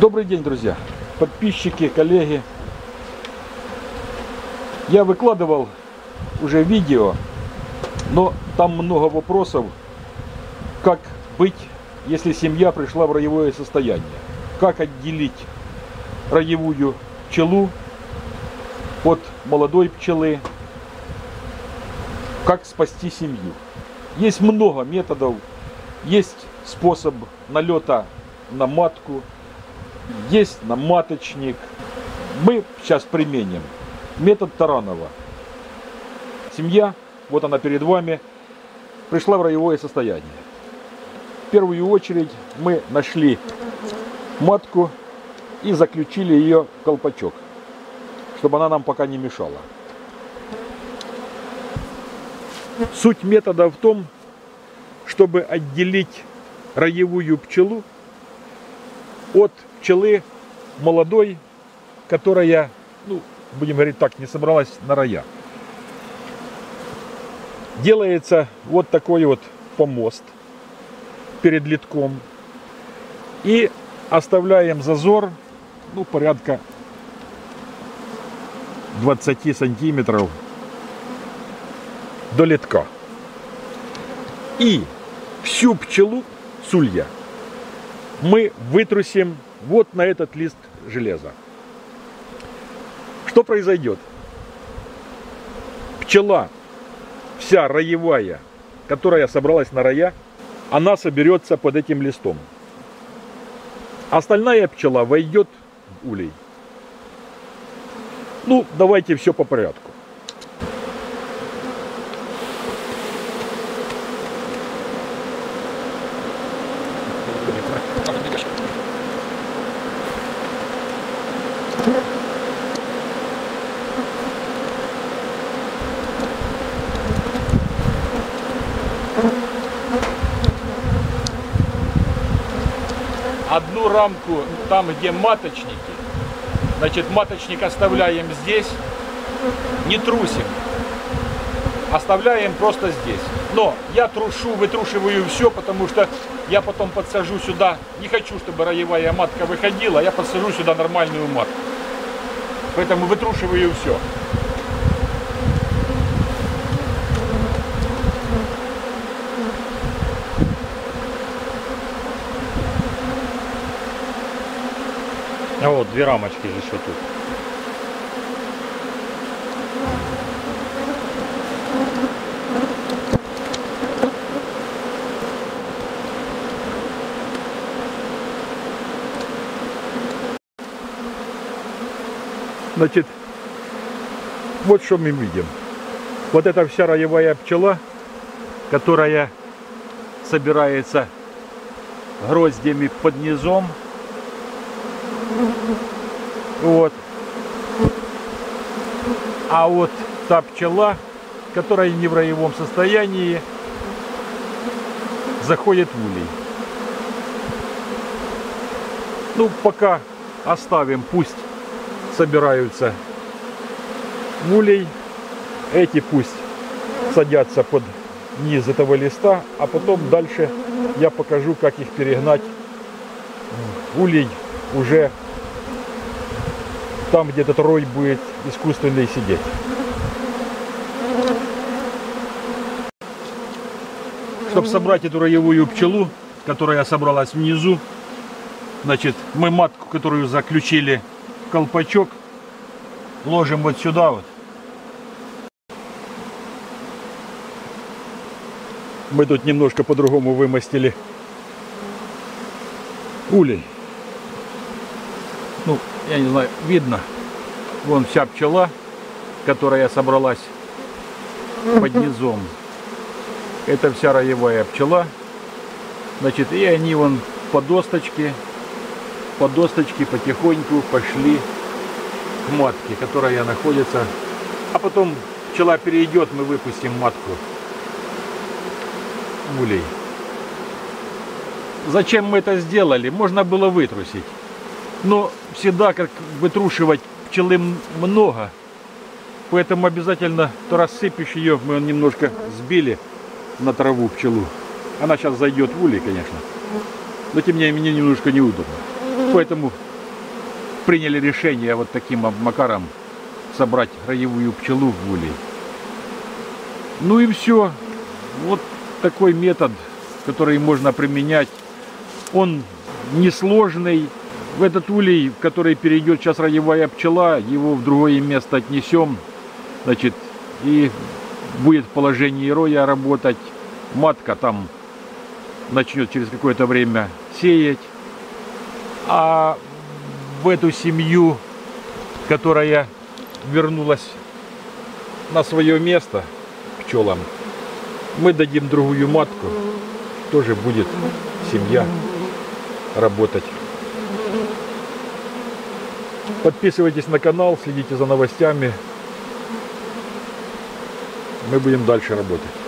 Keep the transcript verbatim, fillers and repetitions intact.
Добрый день, друзья, подписчики, коллеги. Я выкладывал уже видео, но там много вопросов, как быть, если семья пришла в роевое состояние. Как отделить роевую пчелу от молодой пчелы, как спасти семью. Есть много методов, есть способ налета на матку, есть наматочник. Мы сейчас применим метод Таранова. Семья, вот она перед вами, пришла в роевое состояние. В первую очередь мы нашли матку и заключили ее в колпачок, чтобы она нам пока не мешала. Суть метода в том, чтобы отделить роевую пчелу от пчелы молодой, которая, ну, будем говорить так, не собралась на роя. Делается вот такой вот помост перед литком. И оставляем зазор, ну, порядка двадцати сантиметров до литка. И всю пчелу с улья мы вытрусим вот на этот лист железа. Что произойдет? Пчела, вся роевая, которая собралась на роя, она соберется под этим листом. Остальная пчела войдет в улей. Ну, давайте все по порядку. Одну рамку там, где маточники, значит, маточник оставляем здесь, не трусим, оставляем просто здесь. Но я трушу, вытрушиваю все, потому что я потом подсажу сюда, не хочу, чтобы роевая матка выходила, я подсажу сюда нормальную матку. Поэтому вытрушиваю все. А вот две рамочки же еще тут. Значит, вот что мы видим. Вот эта вся роевая пчела, которая собирается гроздями под низом. Вот. А вот та пчела, которая не в роевом состоянии, заходит в улей. Ну, пока оставим, пусть собираются в улей. Эти пусть садятся под низ этого листа, а потом дальше я покажу, как их перегнать в улей уже там, где этот рой будет искусственный сидеть. Чтобы собрать эту роевую пчелу, которая собралась внизу, значит, мы матку, которую заключили в колпачок, ложим вот сюда вот. Мы тут немножко по-другому вымостили улей. Ну, я не знаю, видно, вон вся пчела, которая собралась под низом. Это вся роевая пчела. Значит, и они вон по досточке, по досточке потихоньку пошли к матке, которая находится. А потом пчела перейдет, мы выпустим матку в улей. Зачем мы это сделали? Можно было вытрусить. Но всегда, как вытрушивать пчелы много, поэтому обязательно, то рассыпешь ее, мы немножко сбили на траву пчелу. Она сейчас зайдет в улей, конечно, но тем не менее немножко неудобно. Поэтому приняли решение вот таким макаром собрать роевую пчелу в улей. Ну и все. Вот такой метод, который можно применять. Он несложный. В этот улей, в который перейдет сейчас роевая пчела, его в другое место отнесем. Значит, и будет в положении роя работать. Матка там начнет через какое-то время сеять. А в эту семью, которая вернулась на свое место пчелам, мы дадим другую матку. Тоже будет семья работать. Подписывайтесь на канал, следите за новостями. Мы будем дальше работать.